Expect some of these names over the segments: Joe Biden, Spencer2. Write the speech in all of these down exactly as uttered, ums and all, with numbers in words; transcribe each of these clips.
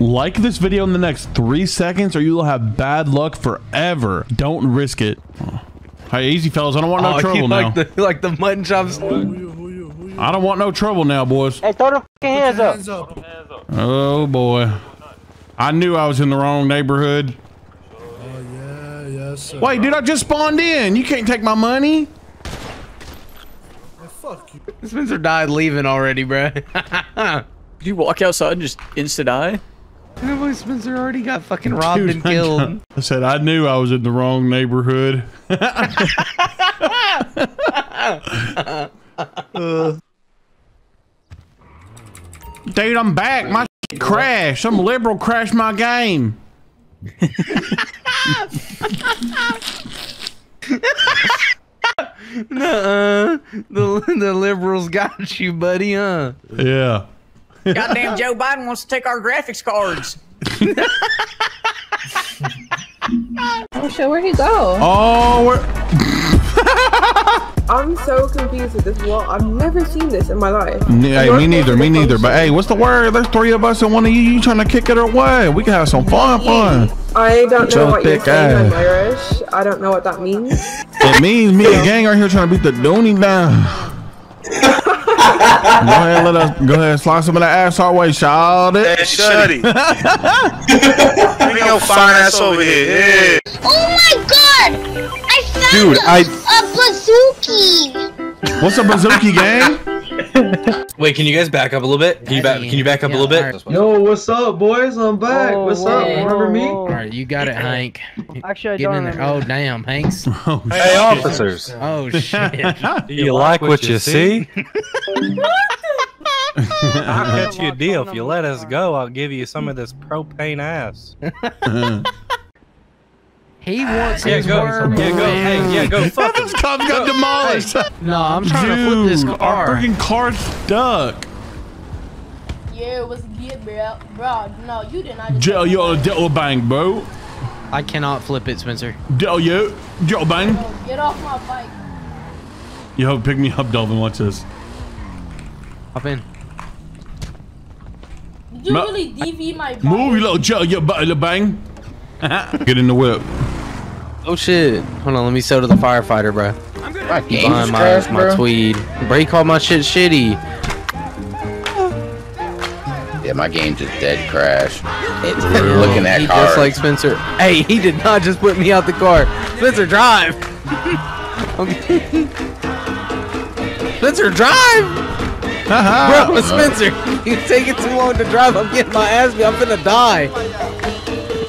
Like this video in the next three seconds or you will have bad luck forever. Don't risk it. Hey, easy fellas, I don't want no oh, trouble like now. The, like the mutton chops. Who you, who you, who you? I don't want no trouble now, boys. Hey, throw the fucking hands, hands up. up. Oh boy. I knew I was in the wrong neighborhood. Oh yeah, yes sir. Wait, dude, I just spawned in. You can't take my money. Fuck you. Spencer died leaving already, bruh. Did you walk outside and just insta die? My boy Spencer already got fucking robbed Dude, and killed. I, I said I knew I was in the wrong neighborhood. uh. Dude, I'm back. My shit crashed. Some liberal crashed my game. Nuh-uh. The, the liberals got you, buddy, huh? Yeah. Goddamn Joe Biden wants to take our graphics cards. Oh, shit, where'd he go? Oh, we're... I'm so confused with this wall. I've never seen this in my life. Hey, me neither, me neither. But hey, what's the word? There's three of us and one of you. You trying to kick it away. We can have some fun, fun. I don't know what you're saying in Irish. I don't know what that means. It means me and gang are here trying to beat the Dooney down. Go ahead, let us go ahead and slide some of that ass our way, child. Hey, shuddy. We got no fine ass over here. Yeah. Oh my god! I found Dude, a, I... a bazooki. What's a bazooki, gang? Wait, can you guys back up a little bit? Can you back? Can you back up a little bit? Yo, what's up, boys? I'm back. Oh, what's whoa, up? Remember whoa, me? All right, you got it, Hank. Actually, I Get don't in there. Oh damn, Hanks. Oh, hey, shit. Officers. Oh shit. Do you, you like what you see? see? I'll cut you a deal. If you let us go, I'll give you some of this propane ass. He wants yeah, his go, worm. Yeah, go. Hey, yeah, go. Fuck this car got demolished. Hey. No, I'm trying Dude, to flip this car. Our freaking car's stuck. Yeah, what's good, bro? Bro, no, you did not. Joe, yo, Joe, bang, bro. I cannot flip it, Spencer. Joe, yo, Joe, bang. Get off my bike. Yo, pick me up, Dolphin. Watch this. Hop in. Did you really D V my bike? Move, you little Joe, you little bang. Get in the whip. Oh shit. Hold on, let me sell to the firefighter, bro. I'm gonna my, my, trash, my bro. tweed. Bro, you called my shit shitty. Yeah, my game just dead crash. Looking at cars. Just like Spencer. Hey, he did not just whip me out the car. Spencer, drive. Okay. Spencer, drive. Bro, Spencer, you taking too long to drive. I'm getting my ass beat. I'm finna die.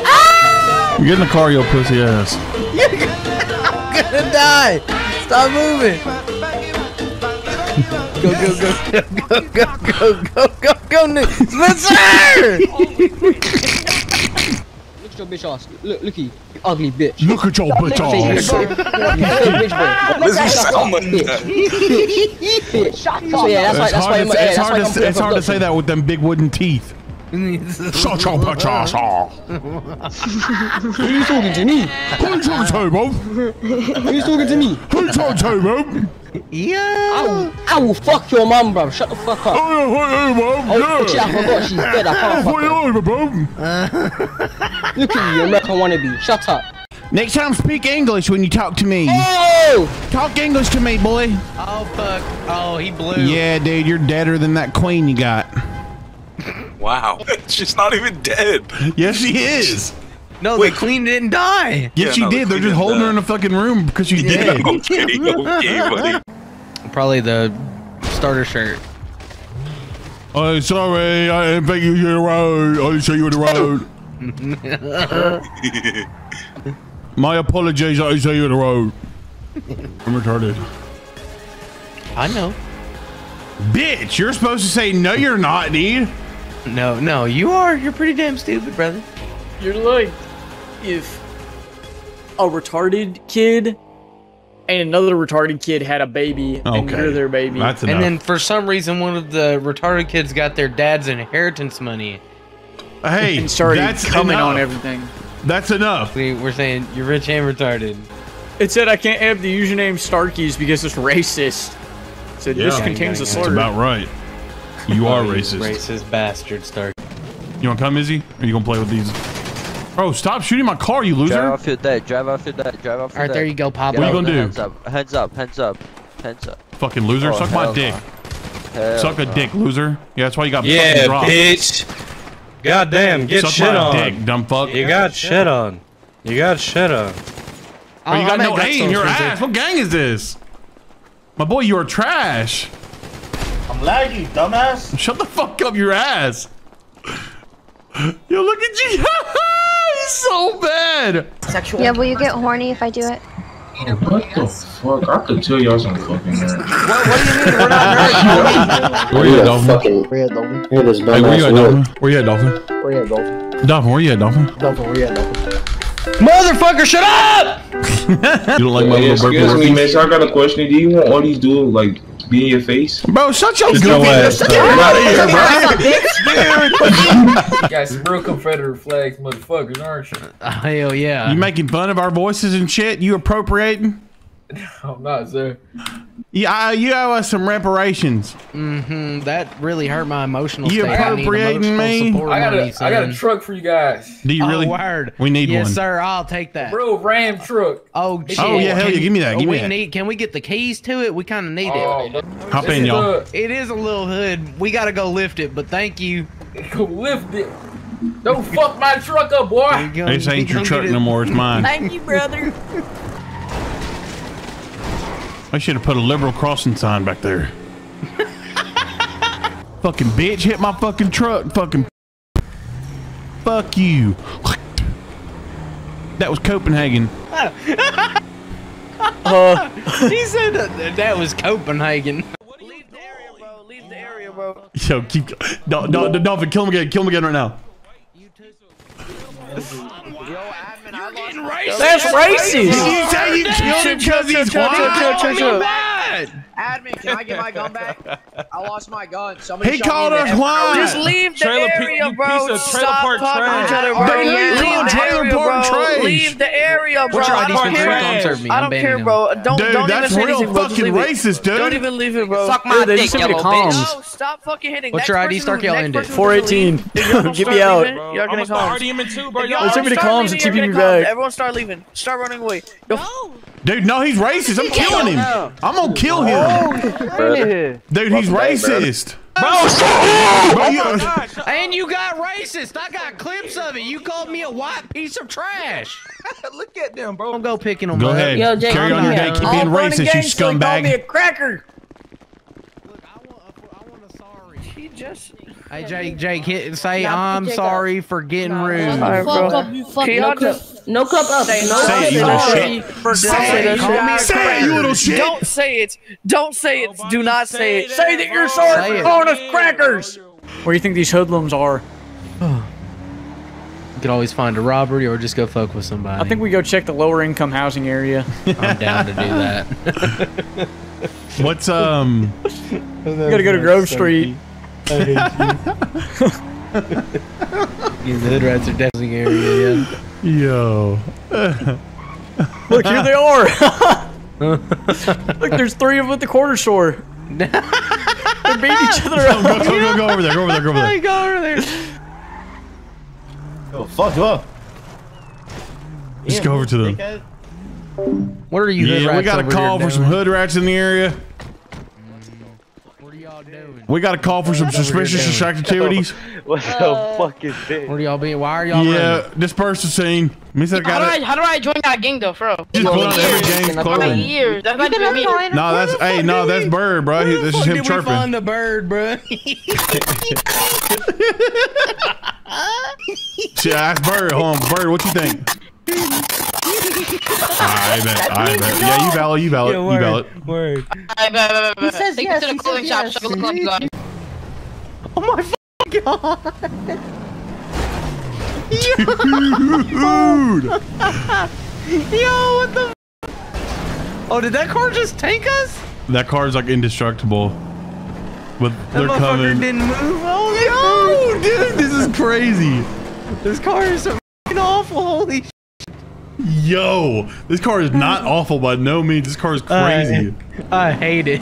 Ah! Get in the car, yo pussy ass. I'm gonna die. Stop moving. Go, go, go, go, go, go, go, go, go, go, Spencer! Look at your bitch ass. Look, looky, ugly bitch. Look at your bitch ass. This is salmon. It's hard to say that with them big wooden teeth. Shut your bitch ass off. Who are you talking to me? Who are you talking to, bro? Who are you talking to me? Who are you talking to, bro? Yeah. I will, I will fuck your mum, bro. Shut the fuck up. Oh, yeah, hey, mom. Oh, yeah. Shit, I forgot she's dead. I can't fuck her. Bro? Look at you, American wannabe. Shut up. Next time, speak English when you talk to me. Oh! Talk English to me, boy. Oh, fuck. Oh, he blew. Yeah, dude, you're deader than that queen you got. Wow. She's not even dead. Yes, she is. No, Wait, the queen didn't die. Yes, yeah, she no, did. The They're just holding die. her in a fucking room because she's yeah, dead. Okay, okay, buddy. Probably the starter shirt. Oh, sorry. I didn't think you were the road. I'll show you the road. My apologies. I'll show you the road. I'm retarded. I know. Bitch, you're supposed to say, no, you're not, dude. No, no, you are. You're pretty damn stupid, brother. You're like if a retarded kid and another retarded kid had a baby okay. and you're their baby. That's enough. And then for some reason, one of the retarded kids got their dad's inheritance money. Hey, and started that's coming enough. on everything. That's enough. We, we're saying you're rich and retarded. It said I can't have the username Starkeys because it's racist. It said yeah. this yeah, contains yeah, yeah. a slur. That's about right. You are racist. Racist bastard, Stark. You want to come, Izzy? Or are you going to play with these? Bro, stop shooting my car, you loser. Drive off your deck. Drive off your deck. Drive off your deck. All right, there you go, Pablo. What are you going to do? Hands up. Hands up. Hands up. Hands up. Fucking loser. Oh, suck my dick. Hell Suck a no. dick, loser. Yeah, that's why you got yeah, dropped. Yeah, bitch. Goddamn, get Suck shit on. Dick, dumb fuck. You got shit on. You got shit on. Oh, you got I'm no aim in your ass. What gang is this? My boy, you are trash. I'm laggy, dumbass. Shut the fuck up, your ass. Yo, look at you. He's so bad. Sexual. Yeah, will you get horny if I do it? What the fuck? I could tell y'all some fucking nerds. What, what do you mean? We're not nerds. Where you at, Dolphin? Where you at, Dolphin? Where you at, Dolphin? Where you at, Dolphin? Where you at, Dolphin? Dolphin, where you at, Dolphin? Dolphin, where you at, Dolphin? Motherfucker, shut up! You don't like my little burp? Excuse me, man. So I got a question. Do you want all these dudes, like, be in your face? Bro, shut your goofy ass. Shut your ass, dude. You guys some real Confederate flags, motherfuckers, aren't you? Uh, hell yeah. You making fun of our voices and shit? You appropriating? No, I'm not, sir. Yeah, you owe us some reparations. Mm-hmm. That really hurt my emotional state. You appropriating me? I got, money, a, I got a truck for you guys. Do you oh, really? Word. We need yes, one. Yes, sir. I'll take that. Real Ram truck. Oh, shit. Oh, yeah. Hell yeah. Give me that. Give me that. Need, can we get the keys to it? We kind of need oh, it. Hop in, y'all. It is a little hood. We got to go lift it, but thank you. Go lift it. Don't fuck my truck up, boy. Gonna, this ain't your truck no more. It's mine. Thank you, brother. I should have put a liberal crossing sign back there. Fucking bitch hit my fucking truck. Fucking fuck you. That was Copenhagen. uh, he said that, that was Copenhagen. Leave the area, bro. Leave the area, bro. Yo, keep. Don't, don't, Dolphin, kill him again. Kill him again right now. Racist. That's racist! You say you killed him because he's white? Admin, can I get my gun back? I lost my gun. Somebody he called us white! Just leave the trailer area, bro! Stop fucking each other, bro! Leave the area, bro! Leave the area, bro! I don't care, I don't care, bro! Don't even say anything, bro! That's real fucking racist, dude! Don't even leave it, bro! Suck my dick, yellow bitch! No, stop fucking hitting! What's your I D? Start yelling at it! four eighteen! Get me out! I'm with the R D M too, bro! They took me to comms and T P me back! Everyone start leaving! Start running away! No! Dude, no, he's racist. I'm killing him. I'm gonna kill him. Oh, dude, he's racist. Bro, oh you, and you got racist. I got clips of it. You called me a white piece of trash. Look at them, bro. Don't go picking on them. Go ahead. Yo, Jake, carry on your day. Keep being racist, you scumbag. Call me a cracker. Look, I want a, I want a sorry. She just. Hey, Jake, Jake, hit, say yeah, I'm sorry up. for getting no, rude. Right, fuck up, you fuck no, cup, no cup up. Say, no say, you little shit. For say, it, it, say it, you little shit. Don't say it. Don't say it. Do not say it. Say that you're sorry for calling us crackers. Where do you think these hoodlums are? You could always find a robbery or just go fuck with somebody. I think we go check the lower income housing area. I'm down to do that. What's, um... You gotta go to Grove Street. I hate you. The hood rats are dancing area, yeah. Yo. Look, here they are. Look, there's three of them at the corner store. They're beating each other up. Go, go, go, go over there. Go over there. Go over there. Go over there. Go fuck up. Just go over to them. What are you? Yeah, we got a call for some hood rats in the area. We got a call for some suspicious activities. What the uh, fuck is this? Where y'all be? Why are y'all? Yeah, running? Disperse the scene. Mister How, gotta, do I, how do I join that gang though, bro? Just go to every gang's clothing. Years. That's not me. No, that's hey, no, that's Bird, bro. He, this is him did chirping. We find the Bird, bro. Shit, ask Bird, home Bird. What you think? I bet, I bet. Yeah, you valid, you valid, yeah, word, you valid. Word. I bet, I bet. Take it to the clothing shop, show the clothing gun. Oh my fucking god. Dude. Yo, what the f? Oh, did that car just tank us? That car's like indestructible. But they're that coming. Didn't move. Oh, yo, dude, this is crazy. This car is so fucking awful, holy shit. Yo, this car is not awful by no means. This car is crazy. I, I hate it.